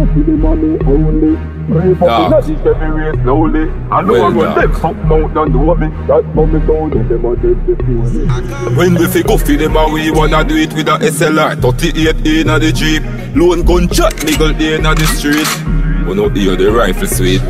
look for the money only. Pray for the money everywhere slowly. I know I'm gonna take something out and do me. That money down and them a dead before. When we fi go for them a we wanna do it with a SLR 38 inna the Jeep. Lone gunshot niggle inna the street. We no hear the rifle sweet.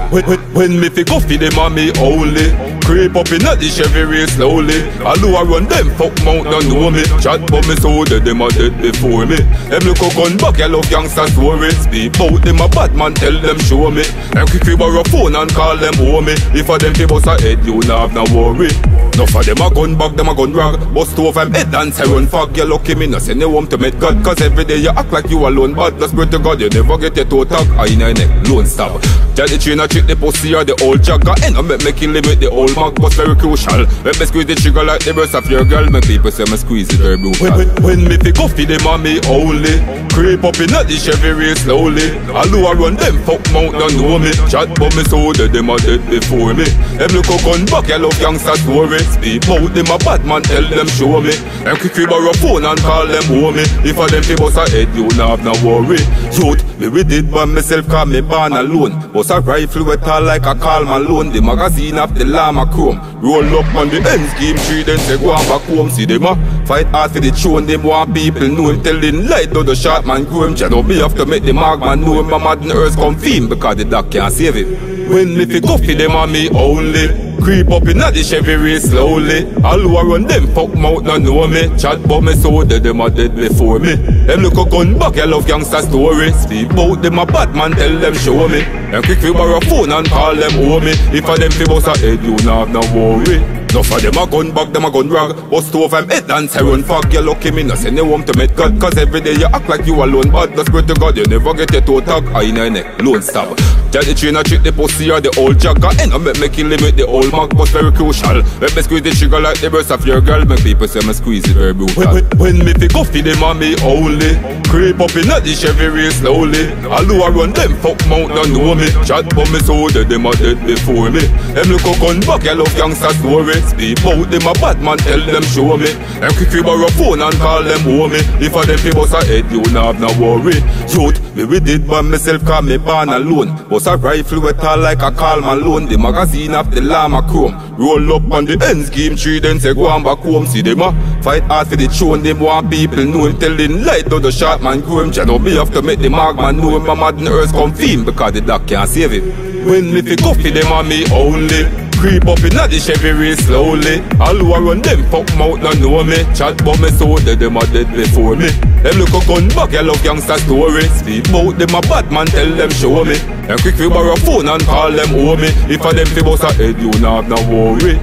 When me fi go fi them a me only. Creep up in the Chevy slowly. I do I run them fuck mount and know me. Chat for me so that them a dead before me. Them look a gun back, I love youngsters worries. Speak out them a bad man, tell them show me. Them quick fi borrow phone and call them homie. If a them fi bust a head, you nah have no worry. Nuff of them a gun back, them a gun rag. Bust over them head and say run fag. You lucky me no send you home to meet God. Cause every day you act like you alone. But just pray to God you never get your toe tag. I in a neck Lone Stab. Tell the trainer trick the pussy or the old jagger. End up make me kill him with the old mag. But very crucial. When me squeeze the trigger like the breast of your girl. Make people say me squeeze it very brutal. When me pick up for them and me only. Creep up in the Chevy real slowly. I do I run them fuck mount and know me. Chat but me so that them a dead before me. Them look a gun back, I love youngsters worry. Speak out them a bad man, tell them show me. Them quick fi borrow phone and call them homie. If a them fi bust a head, you nah have no worry. Youth, me with it by myself cause me born alone. Bust a rifle wet all like a Karl Malone. The magazine of the llama chrome. Roll up on the ends, game tree, then say go on back home. See them fight hard for the throne, them want people know him. Telling light though the short man grow him. Channel be have to make the mark man know him. My mad in earth come fame because the doc can't save him. When me fi go fi them and me only. Creep up in the Chevy race slowly. All who run them fuck mouth no know me. Chat but me so that them a dead before me. Them look a gun back, I love youngster story. Speak out them a bad man, tell them show me. Them quick fi borrow phone and call them homie. If a them fi bust a head, you nah have no worry. Nuff of them a gun back, them a gun rag. Bust over them head and say run fag. You lucky me no send you home to meet God. Cause every day you act like you alone. But just pray to God you never get your toe tag. I in a neck, Lone Stab. Tell the trainer trick the pussy or the old jagger. End up make me kill him with the old mag. But very crucial. When me squeeze the trigger like the breast of your girl. Make people say me squeeze it very brutal. When me fi go fi them and me only. Creep up in the Chevy real slowly. All who a run them fuck mount no know me. Chat but me so that them a dead before me. Them look a gun back, I love youngsters worry. Speak out them a bad man, tell them show me. Them quick fi borrow phone and call them homie. If a them fi bust a head, you nah have no worry. Youth, me with it by myself cause me born alone. A rifle wet all like a Karl Malone. The magazine of the llama chrome. Roll up on the ends, game tree, then say go on back home. See them fight hard for the throne. Them want people know him. Telling light though the short man grow him. Channel be have to make the mark man know him. My mad in earth come fame because the doc can't save him. When me fi go fi them and me only. Creep up in the Chevy race slowly. All who run them fuck mouth no know me. Chat but me so that them a dead before me. Them look a gun back, I love youngster story. Speak out them a bad man, tell them show me. Them quick fi borrow phone and call them homie. If a them fi bust a head, you nah have no worry.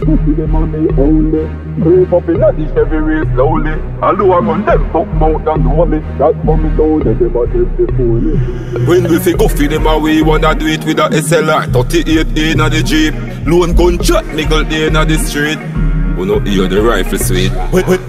Go fi them and me only. Creep up in the Chevy race slowly. All who run them fuck mouth no know me. Chat but me so that them a dead before me. When we fi go fi them and we wanna do it with a SLR 38 inna the Jeep. Lone gunshot niggle inna the street. We no hear the rifle sweet.